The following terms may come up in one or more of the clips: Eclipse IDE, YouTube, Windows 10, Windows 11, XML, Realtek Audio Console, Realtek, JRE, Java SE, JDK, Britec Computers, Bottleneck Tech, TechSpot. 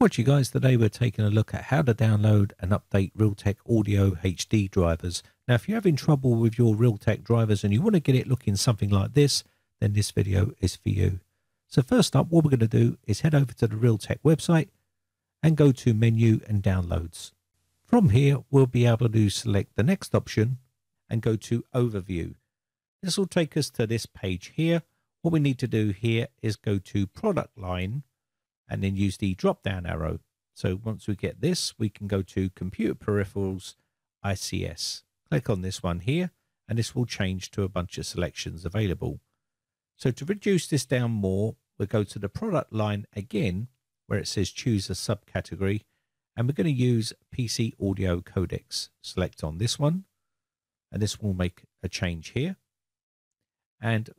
What you guys, today we're taking a look at how to download and update Realtek Audio HD drivers. Now, if you're having trouble with your Realtek drivers and you want to get it looking something like this, then this video is for you. So first up, what we're going to do is head over to the Realtek website and go to Menu and Downloads. From here, we'll be able to select the next option and go to Overview. This will take us to this page here. What we need to do here is go to Product Line and then use the drop down arrow. So once we get this, we can go to Computer Peripherals, ICS. Click on this one here, and this will change to a bunch of selections available. So to reduce this down more, we'll go to the product line again, where it says choose a subcategory, and we're going to use PC Audio Codecs. Select on this one, and this will make a change here. And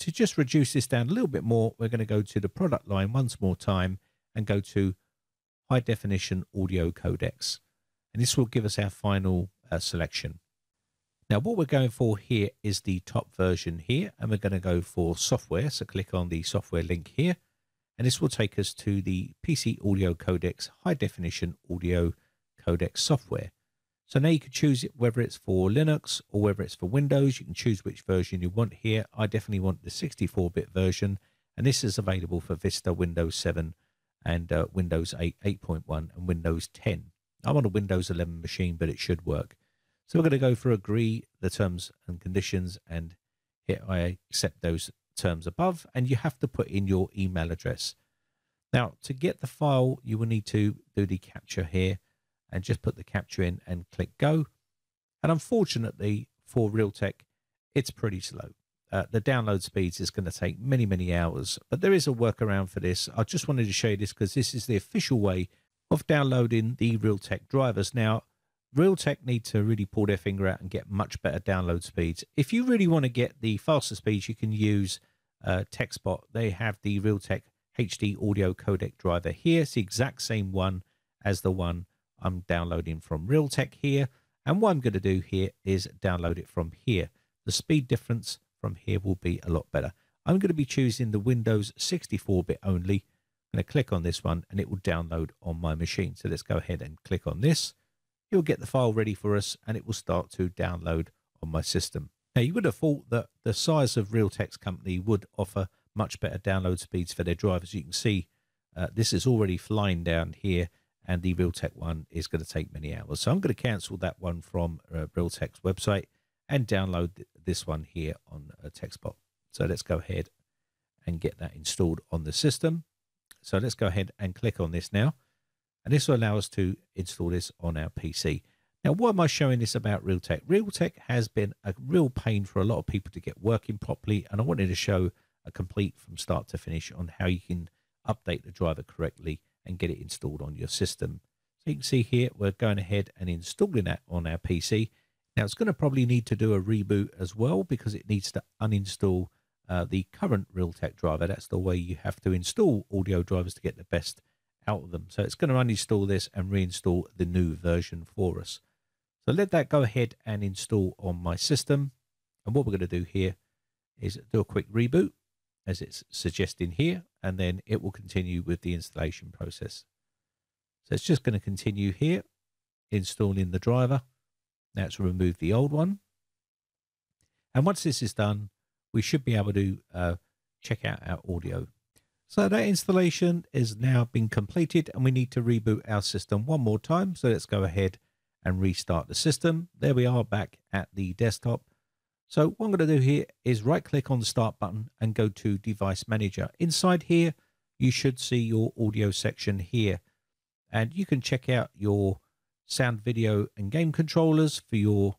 to just reduce this down a little bit more, we're going to go to the product line once more time and go to high definition audio codecs. And this will give us our final selection. Now what we're going for here is the top version here, and we're going to go for software. So click on the software link here, and this will take us to the PC Audio Codecs high definition audio codec software. So now you can choose it, whether it's for Linux or whether it's for Windows. You can choose which version you want here. I definitely want the 64-bit version, and this is available for Vista, Windows 7 and Windows 8, 8.1 and Windows 10. I'm on a Windows 11 machine, but it should work. So we're going to go for agree the terms and conditions and hit I accept those terms above, and you have to put in your email address. Now to get the file, you will need to do the capture here and just put the capture in and click go. And unfortunately for Realtek, it's pretty slow. The download speeds is going to take many hours, but there is a workaround for this. I just wanted to show you this because this is the official way of downloading the Realtek drivers. Now, Realtek need to really pull their finger out and get much better download speeds. If you really want to get the faster speeds, you can use TechSpot. They have the Realtek HD audio codec driver here. It's the exact same one as the one I'm downloading from Realtek here, and what I'm going to do here is download it from here. The speed difference from here will be a lot better. I'm going to be choosing the Windows 64-bit only. I'm going to click on this one and it will download on my machine. So let's go ahead and click on this. You'll get the file ready for us and it will start to download on my system. Now you would have thought that the size of Realtek's company would offer much better download speeds for their drivers. You can see this is already flying down here, and the Realtek one is going to take many hours. So I'm going to cancel that one from Realtek's website and download this one here on TechSpot. So let's go ahead and get that installed on the system. So let's go ahead and click on this now. And this will allow us to install this on our PC. Now, why am I showing this about Realtek? Realtek has been a real pain for a lot of people to get working properly, and I wanted to show a complete from start to finish on how you can update the driver correctly and get it installed on your system. So you can see here, we're going ahead and installing that on our PC. Now it's going to probably need to do a reboot as well, because it needs to uninstall the current Realtek driver. That's the way you have to install audio drivers to get the best out of them. So it's going to uninstall this and reinstall the new version for us. So let that go ahead and install on my system. And what we're going to do here is do a quick reboot, as it's suggesting here, and then it will continue with the installation process. So it's just going to continue here, installing the driver. Now it's removed the old one. And once this is done, we should be able to check out our audio. So that installation is now been completed, and we need to reboot our system one more time. So let's go ahead and restart the system. There we are back at the desktop. So what I'm going to do here is right click on the start button and go to device manager. Inside here, you should see your audio section here, and you can check out your sound, video and game controllers for your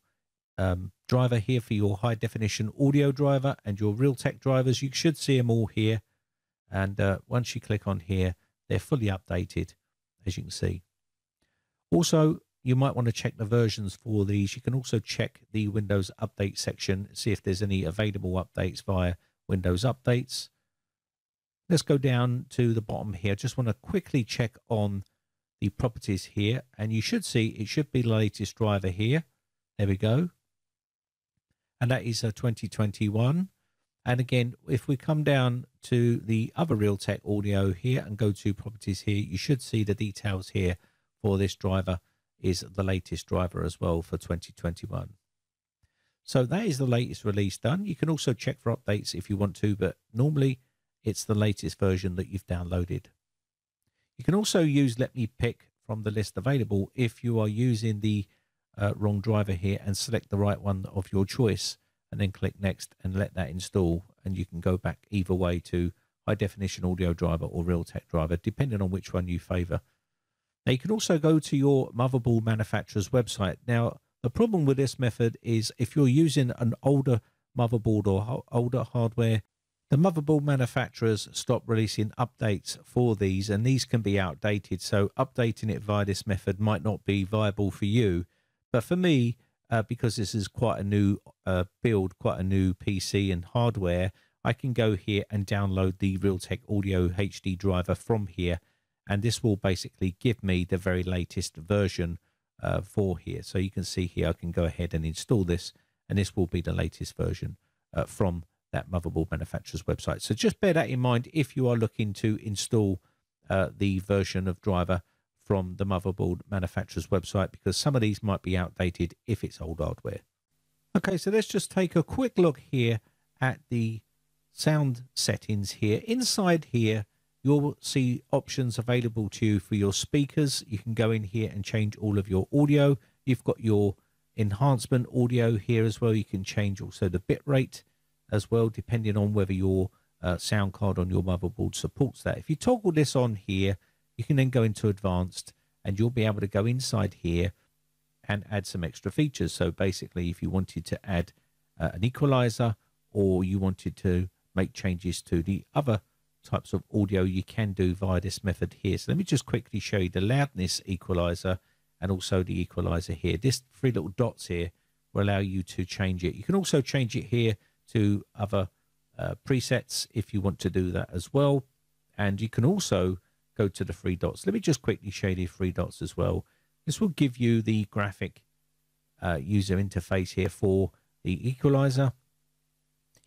driver here, for your high definition audio driver and your Realtek drivers. You should see them all here. And once you click on here, they're fully updated, as you can see. Also, you might want to check the versions for these. You can also check the Windows Update section, see if there's any available updates via Windows Updates. Let's go down to the bottom here. Just want to quickly check on the properties here, and you should see it should be the latest driver here. There we go. And that is a 2021. And again, if we come down to the other Realtek audio here and go to properties here, you should see the details here for this driver is the latest driver as well for 2021. So that is the latest release done. You can also check for updates if you want to, but normally it's the latest version that you've downloaded. You can also use Let Me Pick from the list available if you are using the wrong driver here, and select the right one of your choice and then click Next and let that install. And you can go back either way to high definition audio driver or Realtek driver, depending on which one you favor. Now you can also go to your motherboard manufacturer's website. Now the problem with this method is if you're using an older motherboard or older hardware, the motherboard manufacturers stop releasing updates for these, and these can be outdated. So updating it via this method might not be viable for you. But for me, because this is quite a new build, quite a new PC and hardware, I can go here and download the Realtek Audio HD driver from here. And this will basically give me the very latest version for here. So you can see here, I can go ahead and install this, and this will be the latest version from that motherboard manufacturer's website. So just bear that in mind if you are looking to install the version of driver from the motherboard manufacturer's website, because some of these might be outdated if it's old hardware. Okay, so let's just take a quick look here at the sound settings here. Inside here, you'll see options available to you for your speakers. You can go in here and change all of your audio. You've got your enhancement audio here as well. You can change also the bit rate as well, depending on whether your sound card on your motherboard supports that. If you toggle this on here, you can then go into advanced, and you'll be able to go inside here and add some extra features. So basically, if you wanted to add an equalizer, or you wanted to make changes to the other types of audio, you can do via this method here. So let me just quickly show you the loudness equalizer and also the equalizer here. These three little dots here will allow you to change it. You can also change it here to other presets if you want to do that as well. And you can also go to the three dots. Let me just quickly show you the three dots as well. This will give you the graphic user interface here for the equalizer.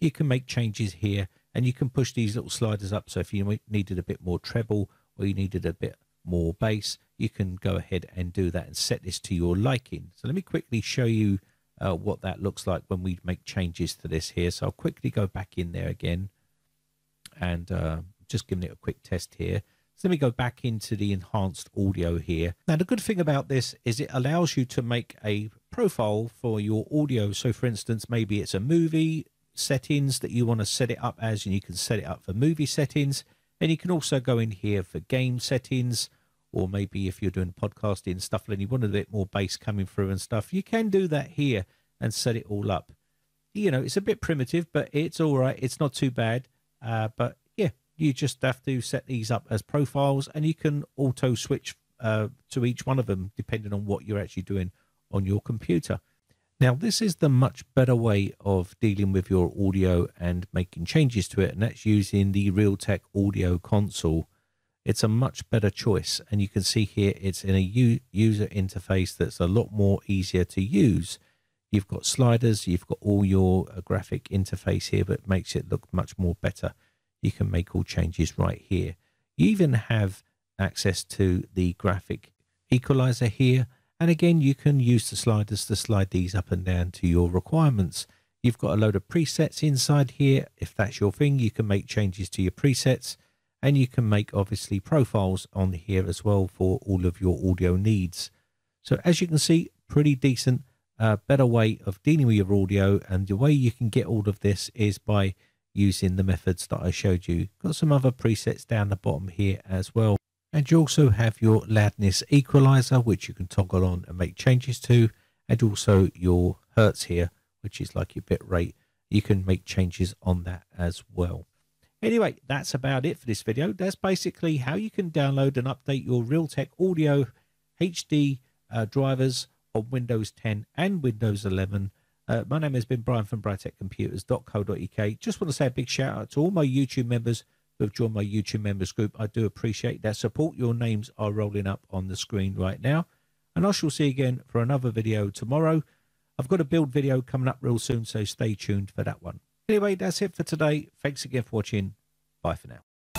You can make changes here, and you can push these little sliders up. So if you needed a bit more treble, or you needed a bit more bass, you can go ahead and do that and set this to your liking. So let me quickly show you what that looks like when we make changes to this here. So I'll quickly go back in there again, and just giving it a quick test here. So let me go back into the enhanced audio here. Now, the good thing about this is it allows you to make a profile for your audio. So for instance, maybe it's a movie settings that you want to set it up as, and you can set it up for movie settings. And you can also go in here for game settings, or maybe if you're doing podcasting stuff and you want a bit more bass coming through and stuff, you can do that here and set it all up. You know, it's a bit primitive, but it's all right. It's not too bad, but you just have to set these up as profiles, and you can auto switch to each one of them depending on what you're actually doing on your computer. Now, this is the much better way of dealing with your audio and making changes to it, and that's using the Realtek Audio Console. It's a much better choice, and you can see here it's in a user interface that's a lot more easier to use. You've got sliders, you've got all your graphic interface here, but it makes it look much more better. You can make all changes right here. You even have access to the graphic equalizer here. And again, you can use the sliders to slide these up and down to your requirements. You've got a load of presets inside here. If that's your thing, you can make changes to your presets, and you can make obviously profiles on here as well for all of your audio needs. So as you can see, pretty decent, better way of dealing with your audio. And the way you can get all of this is by using the methods that I showed you. Got some other presets down the bottom here as well, and you also have your loudness equalizer, which you can toggle on and make changes to, and also your hertz here, which is like your bit rate. You can make changes on that as well. Anyway, that's about it for this video. That's basically how you can download and update your Realtek Audio HD drivers on Windows 10 and Windows 11. My name has been Brian from BritecComputers.co.uk. Just want to say a big shout out to all my YouTube members who have joined my YouTube members group. I do appreciate that support. Your names are rolling up on the screen right now. And I shall see you again for another video tomorrow. I've got a build video coming up real soon, so stay tuned for that one. Anyway, that's it for today. Thanks again for watching. Bye for now.